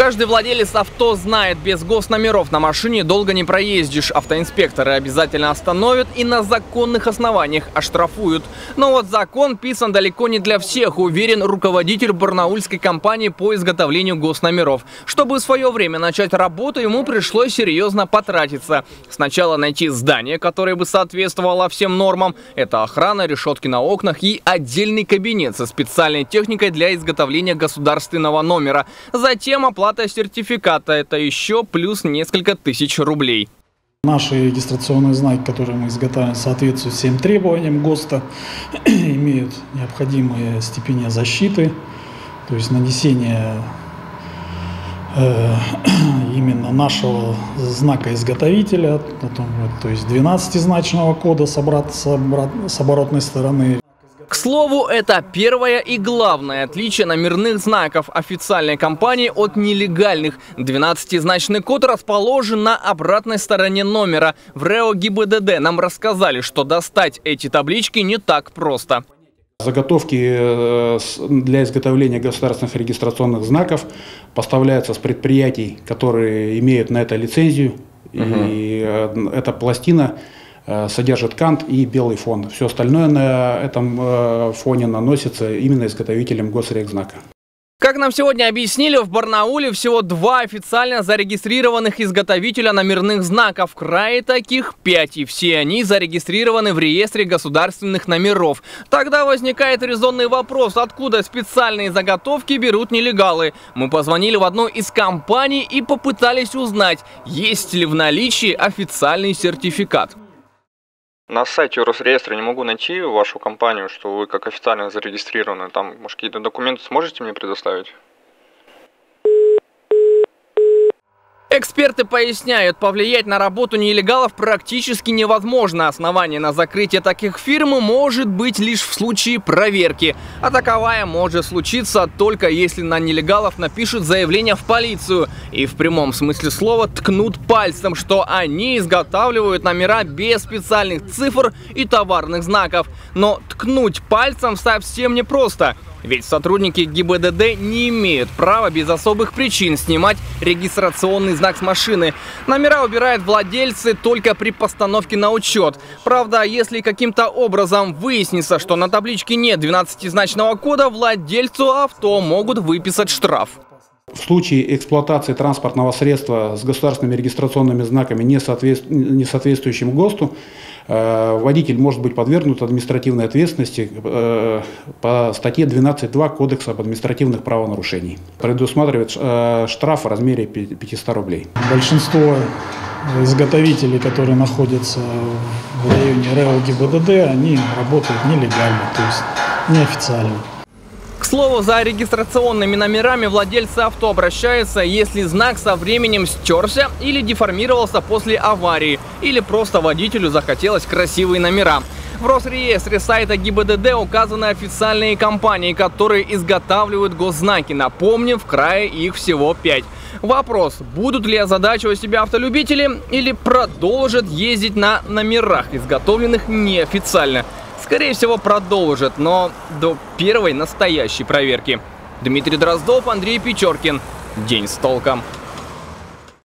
Каждый владелец авто знает, без госномеров на машине долго не проездишь. Автоинспекторы обязательно остановят и на законных основаниях оштрафуют. Но вот закон писан далеко не для всех, уверен руководитель барнаульской компании по изготовлению госномеров. Чтобы в свое время начать работу, ему пришлось серьезно потратиться. Сначала найти здание, которое бы соответствовало всем нормам. Это охрана, решетки на окнах и отдельный кабинет со специальной техникой для изготовления государственного номера. Затем оплата сертификата. Это еще плюс несколько тысяч рублей. Наши регистрационные знаки, которые мы изготавливаем, соответствуют всем требованиям ГОСТа, имеют необходимые степени защиты, то есть нанесение именно нашего знака изготовителя, то есть 12-значного кода с оборотной стороны. К слову, это первое и главное отличие номерных знаков официальной компании от нелегальных. 12-значный код расположен на обратной стороне номера. В РЭО ГИБДД нам рассказали, что достать эти таблички не так просто. Заготовки для изготовления государственных регистрационных знаков поставляются с предприятий, которые имеют на это лицензию. И эта пластина содержит кант и белый фон. Все остальное на этом фоне наносится именно изготовителем госрегзнака. Как нам сегодня объяснили, в Барнауле всего 2 официально зарегистрированных изготовителя номерных знаков. В крае таких 5, и все они зарегистрированы в реестре государственных номеров. Тогда возникает резонный вопрос, откуда специальные заготовки берут нелегалы. Мы позвонили в одну из компаний и попытались узнать, есть ли в наличии официальный сертификат. На сайте Росреестра не могу найти вашу компанию, что вы как официально зарегистрированы. Там, может, какие-то документы сможете мне предоставить? Эксперты поясняют, повлиять на работу нелегалов практически невозможно. Основание на закрытие таких фирм может быть лишь в случае проверки. А таковая может случиться только если на нелегалов напишут заявление в полицию. И в прямом смысле слова ткнут пальцем, что они изготавливают номера без специальных цифр и товарных знаков. Но ткнуть пальцем совсем непросто. Ведь сотрудники ГИБДД не имеют права без особых причин снимать регистрационный знак с машины. Номера убирают владельцы только при постановке на учет. Правда, если каким-то образом выяснится, что на табличке нет 12-значного кода, владельцу авто могут выписать штраф. В случае эксплуатации транспортного средства с государственными регистрационными знаками, не соответствующим ГОСТу, водитель может быть подвергнут административной ответственности по статье 12.2 Кодекса об административных правонарушениях. Предусматривает штраф в размере 500 рублей. Большинство изготовителей, которые находятся в районе РЭО ГИБДД, они работают нелегально, то есть неофициально. К слову, за регистрационными номерами владельцы авто обращаются, если знак со временем стерся или деформировался после аварии, или просто водителю захотелось красивые номера. В Росреестре сайта ГИБДД указаны официальные компании, которые изготавливают госзнаки. Напомним, в крае их всего 5. Вопрос, будут ли озадачивать себя автолюбители или продолжат ездить на номерах, изготовленных неофициально? Скорее всего, продолжит, но до первой настоящей проверки. Дмитрий Дроздов, Андрей Печеркин. День с толком.